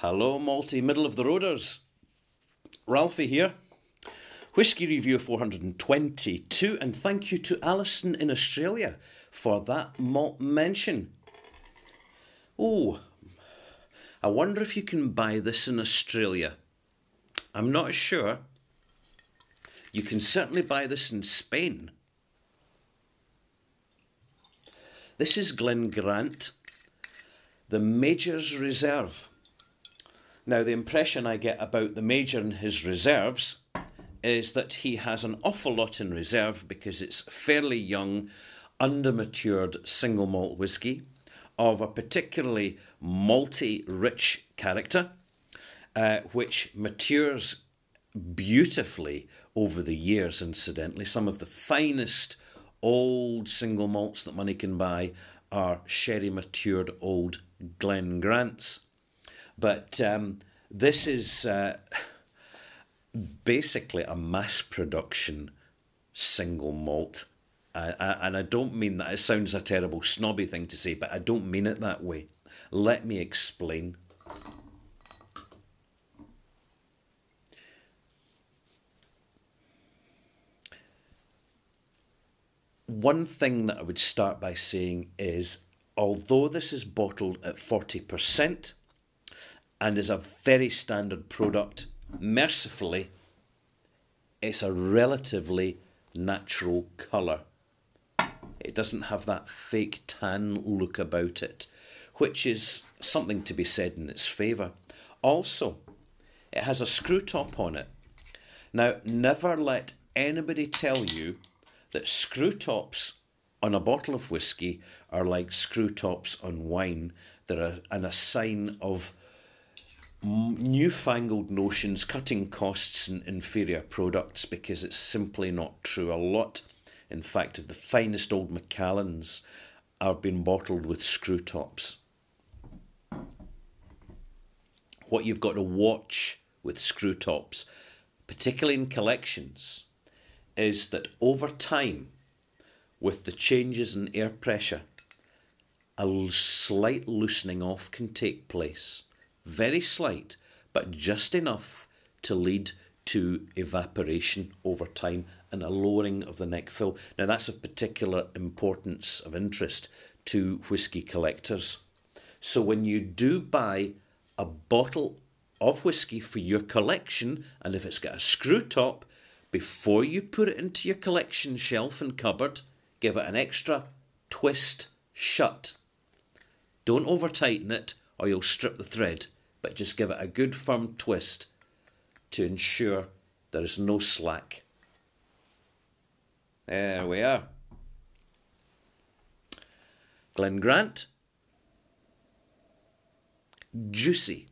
Hello, Malty middle-of-the-roaders. Ralphie here. Whisky Review 422, and thank you to Alison in Australia for that malt mention. Oh, I wonder if you can buy this in Australia. I'm not sure. You can certainly buy this in Spain. This is Glen Grant, the Major's Reserve. Now, the impression I get about the Major and his reserves is that he has an awful lot in reserve because it's fairly young, undermatured single malt whisky of a particularly malty rich character, which matures beautifully over the years, incidentally. Some of the finest old single malts that money can buy are sherry matured old Glen Grants. But this is basically a mass production single malt. And I don't mean that. It sounds a terrible snobby thing to say, but I don't mean it that way. Let me explain. One thing that I would start by saying is, although this is bottled at 40% and is a very standard product, mercifully, it's a relatively natural colour. It doesn't have that fake tan look about it, which is something to be said in its favour. Also, it has a screw top on it. Now, never let anybody tell you that screw tops on a bottle of whisky are like screw tops on wine. They're a sign of newfangled notions, cutting costs and inferior products, because it's simply not true. A lot, in fact, of the finest old Macallans have been bottled with screw tops. What you've got to watch with screw tops, particularly in collections, is that over time, with the changes in air pressure, a slight loosening off can take place. Very slight, but just enough to lead to evaporation over time and a lowering of the neck fill. Now, that's of particular importance, of interest to whisky collectors. So when you do buy a bottle of whisky for your collection, and if it's got a screw top, before you put it into your collection shelf and cupboard, give it an extra twist shut. Don't over tighten it or you'll strip the thread, but just give it a good firm twist to ensure there is no slack. There we are. Glen Grant. Juicy.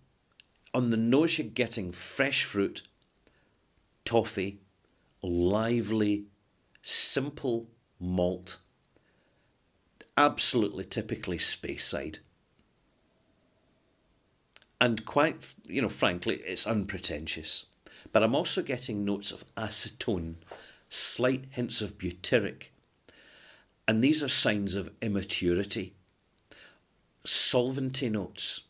On the nose, you're getting fresh fruit, toffee, lively, simple malt, absolutely typically Speyside. And quite, you know, frankly, it's unpretentious. But I'm also getting notes of acetone, slight hints of butyric. And these are signs of immaturity. Solventy notes.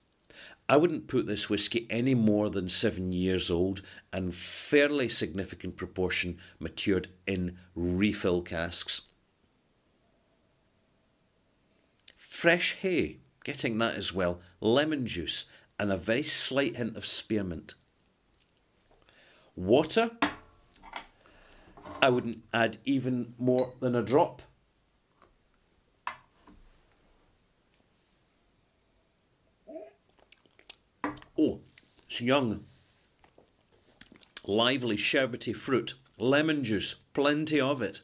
I wouldn't put this whisky any more than 7 years old and fairly significant proportion matured in refill casks. Fresh hay, getting that as well. Lemon juice and a very slight hint of spearmint. Water, I wouldn't add even more than a drop. Oh, it's young, lively, sherbety fruit, lemon juice, plenty of it,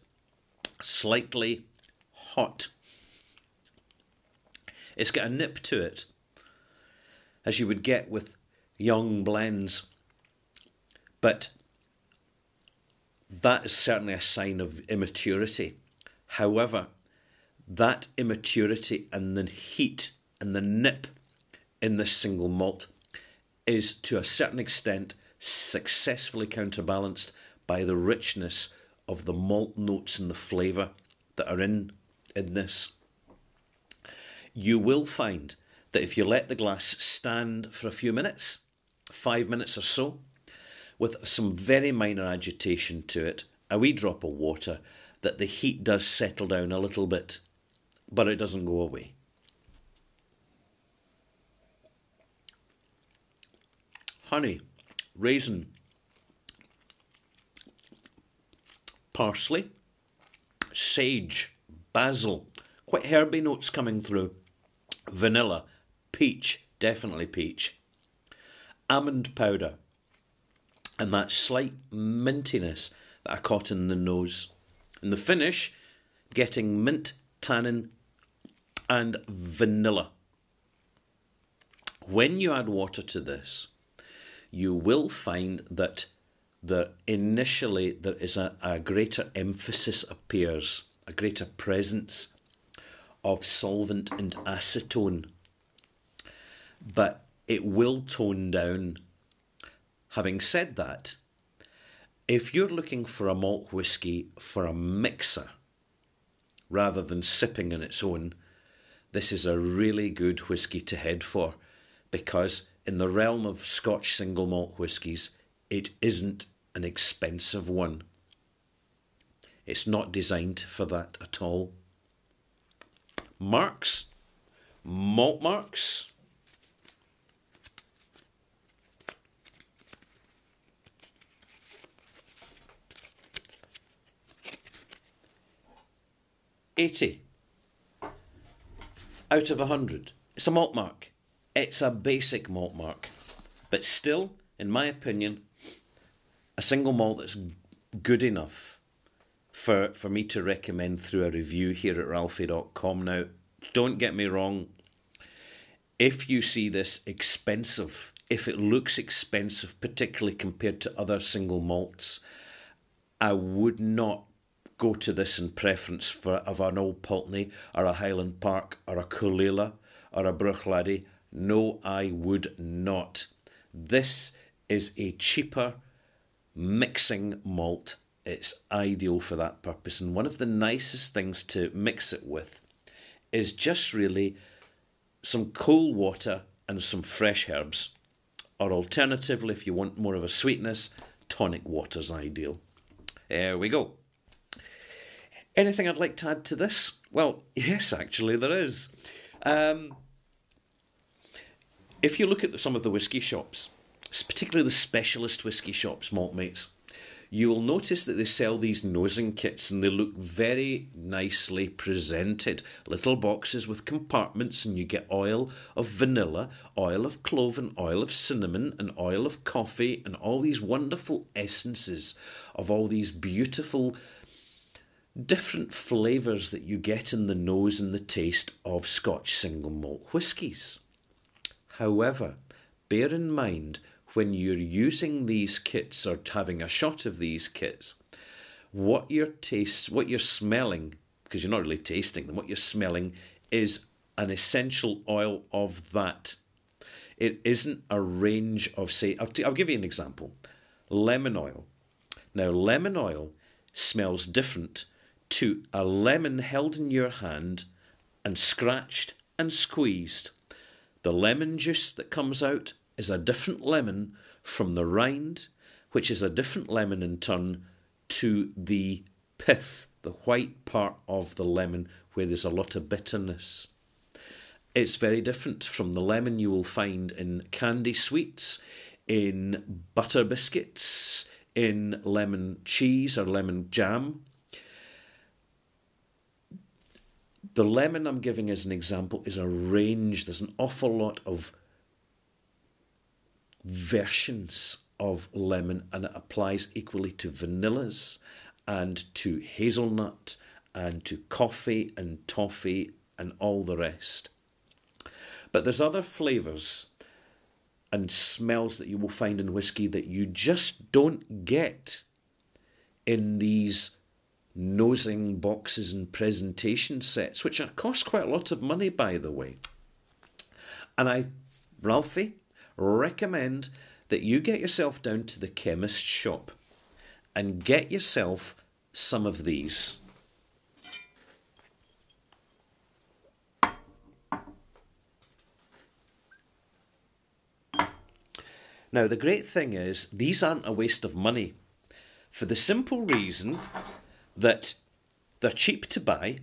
slightly hot. It's got a nip to it, as you would get with young blends, but that is certainly a sign of immaturity. However, that immaturity and the heat and the nip in this single malt is to a certain extent successfully counterbalanced by the richness of the malt notes and the flavour that are in this. You will find that if you let the glass stand for a few minutes, 5 minutes or so, with some very minor agitation to it, a wee drop of water, that the heat does settle down a little bit, but it doesn't go away. Honey, raisin, parsley, sage, basil, quite herby notes coming through, vanilla, peach, definitely peach, almond powder, and that slight mintiness that I caught in the nose. And the finish, getting mint, tannin, and vanilla. When you add water to this, you will find that there initially there is a greater emphasis appears, a greater presence of solvent and acetone, but it will tone down. Having said that, if you're looking for a malt whisky for a mixer rather than sipping on its own, this is a really good whisky to head for, because in the realm of Scotch single malt whiskies, it isn't an expensive one. It's not designed for that at all. Marks, malt marks. $80 out of 100. It's a malt mark. It's a basic malt mark, but still, in my opinion, a single malt that's good enough for me to recommend through a review here at ralfy.com. Now, don't get me wrong, if you see this expensive, if it looks expensive, particularly compared to other single malts, I would not go to this in preference of an Old Pulteney or a Highland Park or a Coolila or a Bruichladdich. No, I would not. This is a cheaper mixing malt. It's ideal for that purpose. And one of the nicest things to mix it with is just really some cold water and some fresh herbs. Or alternatively, if you want more of a sweetness, tonic water's ideal. There we go. Anything I'd like to add to this? Well, yes, actually, there is. If you look at some of the whisky shops, particularly the specialist whisky shops, Maltmates, you will notice that they sell these nosing kits, and they look very nicely presented. Little boxes with compartments, and you get oil of vanilla, oil of clove, and oil of cinnamon, and oil of coffee, and all these wonderful essences of all these beautiful different flavours that you get in the nose and the taste of Scotch single malt whiskies. However, bear in mind, when you're using these kits or having a shot of these kits, what you're smelling, because you're not really tasting them, what you're smelling is an essential oil of that. It isn't a range of, say, I'll give you an example, lemon oil. Now, lemon oil smells different to a lemon held in your hand and scratched and squeezed. The lemon juice that comes out is a different lemon from the rind, which is a different lemon in turn to the pith, the white part of the lemon where there's a lot of bitterness. It's very different from the lemon you will find in candy sweets, in butter biscuits, in lemon cheese or lemon jam. The lemon I'm giving as an example is a range. There's an awful lot of versions of lemon, and it applies equally to vanillas and to hazelnut and to coffee and toffee and all the rest. But there's other flavours and smells that you will find in whisky that you just don't get in these nosing boxes and presentation sets, which cost quite a lot of money, by the way. And Ralphie, recommend that you get yourself down to the chemist shop and get yourself some of these. Now, the great thing is, these aren't a waste of money for the simple reason that they're cheap to buy.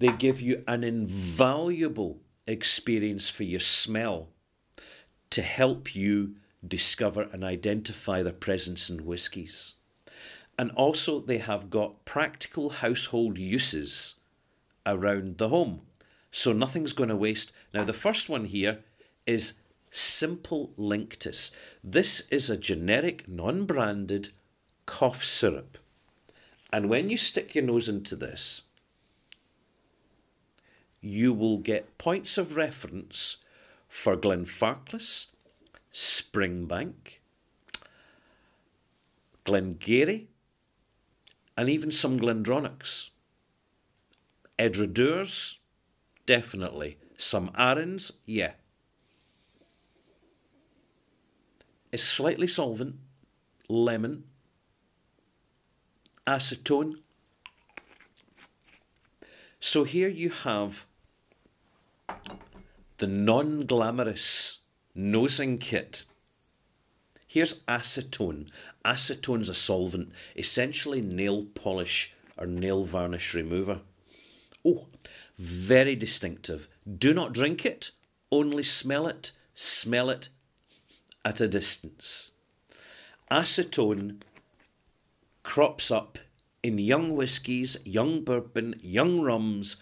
They give you an invaluable experience for your smell to help you discover and identify their presence in whiskies. And also they have got practical household uses around the home. So nothing's going to waste. Now, the first one here is Simple Linctus. This is a generic, non-branded cough syrup. And when you stick your nose into this, you will get points of reference for Glenfarclas, Springbank, Glen Garry, and even some Glendronachs. Edradours, definitely. Some Arrans, yeah. It's slightly solvent, lemon, acetone. So here you have the non-glamorous nosing kit. Here's acetone. Acetone's a solvent, essentially nail polish or nail varnish remover. Oh, very distinctive. Do not drink it, only smell it. Smell it at a distance. Acetone crops up in young whiskies, young bourbon, young rums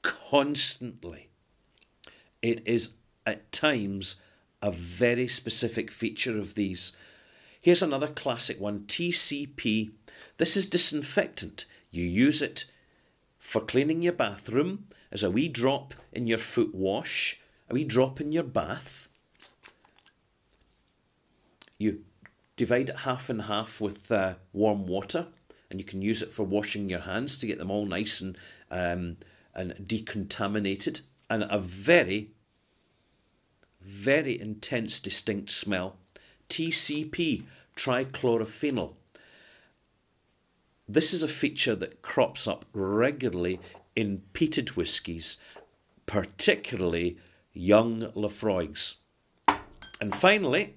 constantly. It is at times a very specific feature of these. Here's another classic one, TCP. This is disinfectant. You use it for cleaning your bathroom as a wee drop in your foot wash, a wee drop in your bath. You divide it half and half with warm water, and you can use it for washing your hands to get them all nice and decontaminated. And a very, very intense, distinct smell. TCP, trichlorophenol. This is a feature that crops up regularly in peated whiskies, particularly young Laphroaigs. And finally,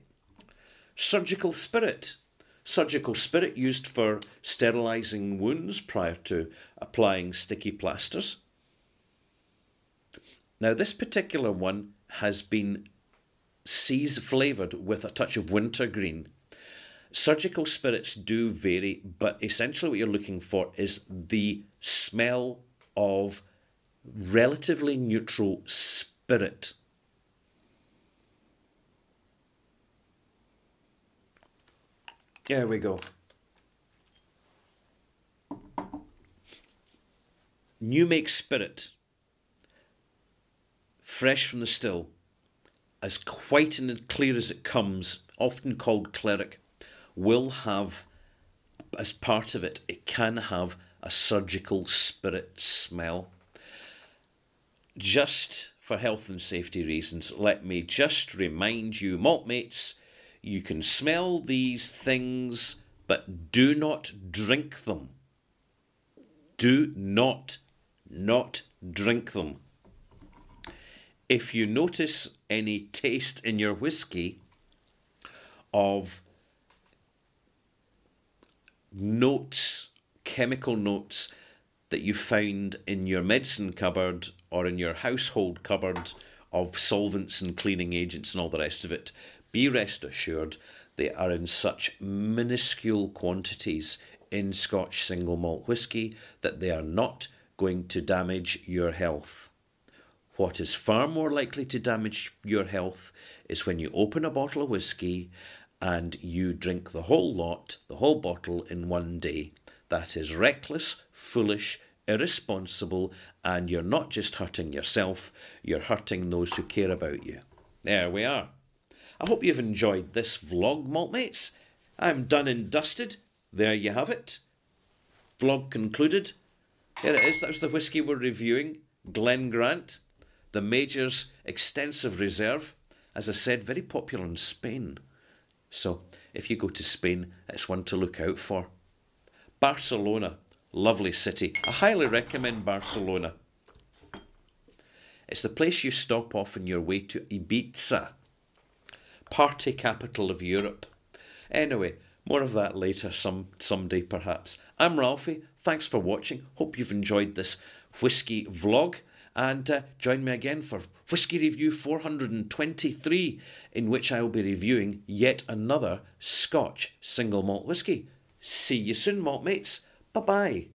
surgical spirit. Surgical spirit used for sterilising wounds prior to applying sticky plasters. Now, this particular one has been seas flavoured with a touch of wintergreen. Surgical spirits do vary, but essentially what you're looking for is the smell of relatively neutral spirit. There we go. New make spirit, fresh from the still, as quite and clear as it comes, often called cleric, will have, as part of it, it can have a surgical spirit smell. Just for health and safety reasons, let me just remind you, Maltmates, you can smell these things, but do not drink them. Do not drink them. If you notice any taste in your whiskey of notes, chemical notes that you found in your medicine cupboard or in your household cupboard of solvents and cleaning agents and all the rest of it, be rest assured they are in such minuscule quantities in Scotch single malt whisky that they are not going to damage your health. What is far more likely to damage your health is when you open a bottle of whisky and you drink the whole lot, the whole bottle in one day. That is reckless, foolish, irresponsible, and you're not just hurting yourself, you're hurting those who care about you. There we are. I hope you've enjoyed this vlog, Maltmates. I'm done and dusted. There you have it. Vlog concluded. Here it is. That was the whisky we're reviewing. Glen Grant, the Major's Extensive Reserve. As I said, very popular in Spain. So if you go to Spain, it's one to look out for. Barcelona, lovely city. I highly recommend Barcelona. It's the place you stop off on your way to Ibiza. party capital of Europe. Anyway, more of that later, someday perhaps. I'm Ralphie, thanks for watching, hope you've enjoyed this whisky vlog, and join me again for Whisky Review 423, in which I will be reviewing yet another Scotch single malt whisky. See you soon, malt mates. Bye-bye.